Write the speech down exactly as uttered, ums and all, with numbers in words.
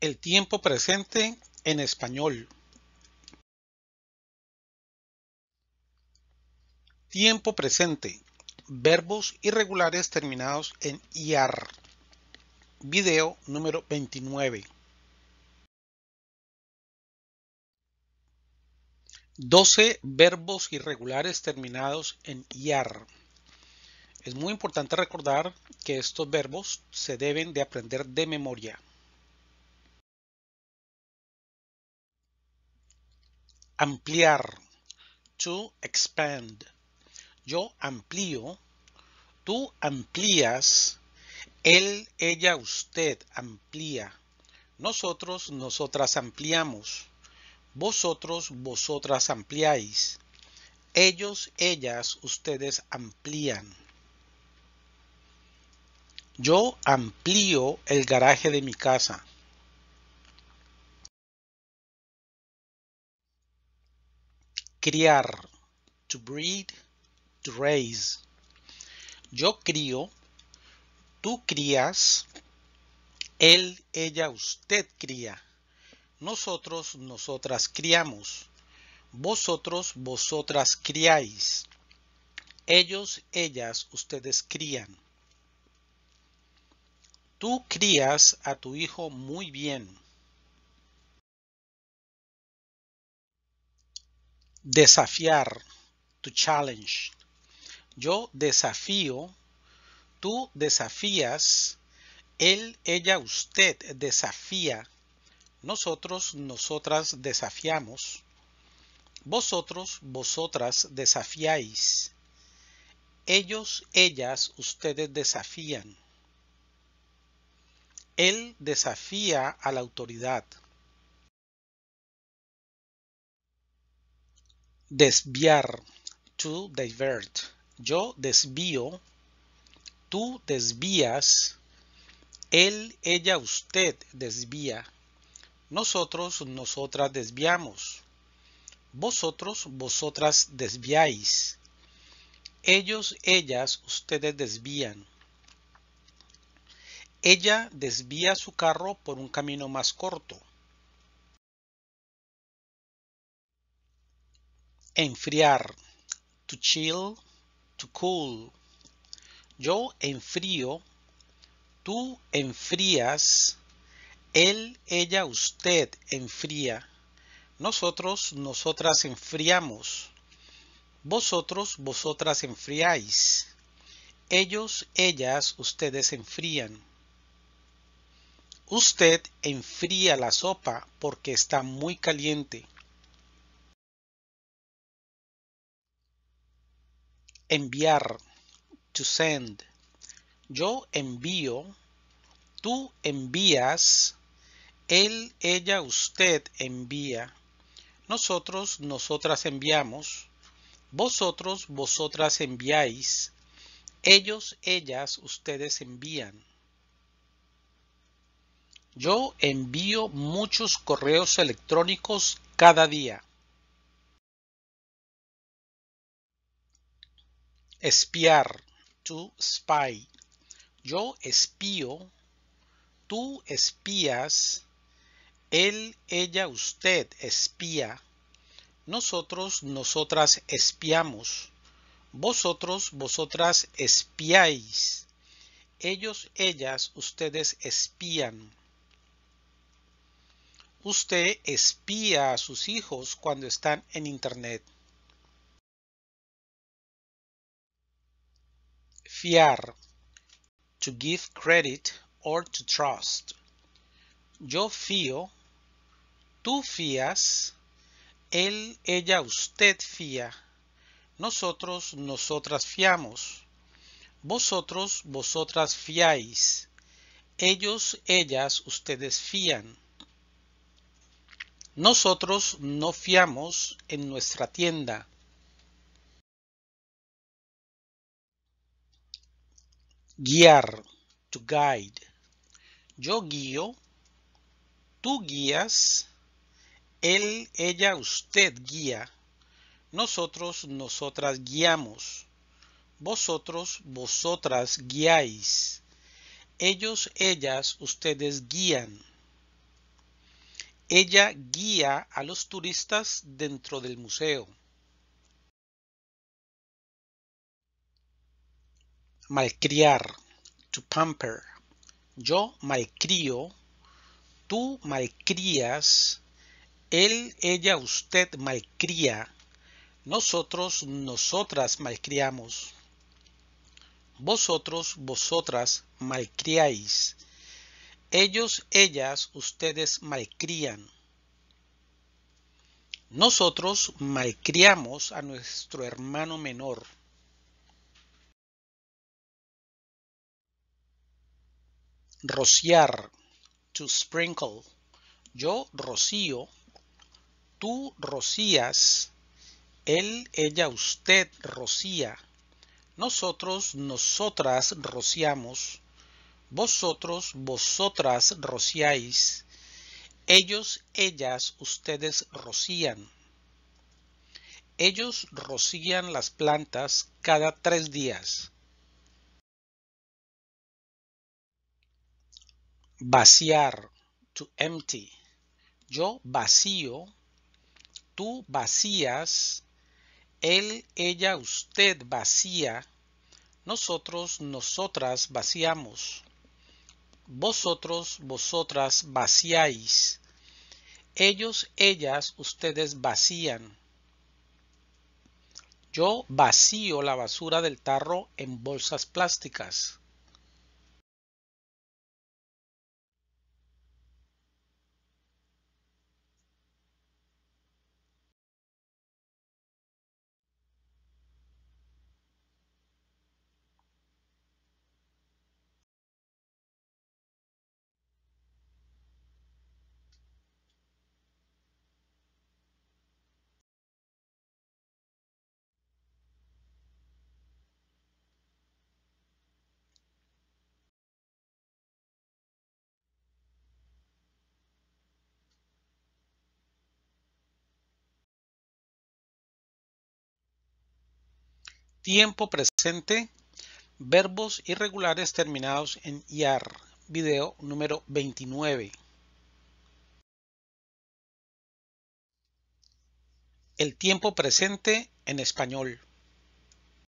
el tiempo presente en español. Tiempo presente. Verbos irregulares terminados en I A R. Video número veintinueve. doce verbos irregulares terminados en I A R. Es muy importante recordar que estos verbos se deben de aprender de memoria. Ampliar. To expand. Yo amplío. Tú amplías. Él, ella, usted amplía. Nosotros, nosotras ampliamos. Vosotros, vosotras ampliáis. Ellos, ellas, ustedes amplían. Yo amplío el garaje de mi casa. Criar. To breed, to raise. Yo crío. Tú crías. Él, ella, usted cría. Nosotros, nosotras criamos. Vosotros, vosotras criáis. Ellos, ellas, ustedes crían. Tú crías a tu hijo muy bien. Desafiar. To challenge. Yo desafío. Tú desafías. Él, ella, usted desafía. Nosotros, nosotras desafiamos. Vosotros, vosotras desafiáis. Ellos, ellas, ustedes desafían. Él desafía a la autoridad. Desviar. To divert. Yo desvío. Tú desvías. Él, ella, usted desvía. Nosotros, nosotras desviamos. Vosotros, vosotras desviáis. Ellos, ellas, ustedes desvían. Ella desvía su carro por un camino más corto. Enfriar. To chill, to cool. Yo enfrío. Tú enfrías. Él, ella, usted enfría. Nosotros, nosotras enfriamos. Vosotros, vosotras enfriáis. Ellos, ellas, ustedes enfrían. Usted enfría la sopa porque está muy caliente. Enviar. To send. Yo envío. Tú envías. Él, ella, usted envía. Nosotros, nosotras enviamos. Vosotros, vosotras enviáis. Ellos, ellas, ustedes envían. Yo envío muchos correos electrónicos cada día. Espiar. To spy. Yo espío. Tú espías. Él, ella, usted espía. Nosotros, nosotras espiamos. Vosotros, vosotras espiáis. Ellos, ellas, ustedes espían. Usted espía a sus hijos cuando están en internet. Fiar. To give credit or to trust. Yo fío. Tú fías. Él, ella, usted fía. Nosotros, nosotras fiamos. Vosotros, vosotras fiáis. Ellos, ellas, ustedes fían. Nosotros no fiamos en nuestra tienda. Guiar. To guide. Yo guío. Tú guías. Él, ella, usted guía. Nosotros, nosotras guiamos. Vosotros, vosotras guiáis. Ellos, ellas, ustedes guían. Ella guía a los turistas dentro del museo. Malcriar. To pamper. Yo malcrío. Tú malcrías. Él, ella, usted malcría. Nosotros, nosotras malcriamos. Vosotros, vosotras malcriáis. Ellos, ellas, ustedes malcrían. Nosotros malcriamos a nuestro hermano menor. Rociar. To sprinkle. Yo rocío. Tú rocías. Él, ella, usted rocía. Nosotros, nosotras rociamos. Vosotros, vosotras rociáis. Ellos, ellas, ustedes rocían. Ellos rocían las plantas cada tres días. Vaciar. To empty. Yo vacío. Tú vacías. Él, ella, usted vacía. Nosotros, nosotras vaciamos. Vosotros, vosotras vaciáis. Ellos, ellas, ustedes vacían. Yo vacío la basura del tarro en bolsas plásticas. Tiempo presente, verbos irregulares terminados en iar, video número veintinueve. El tiempo presente en español.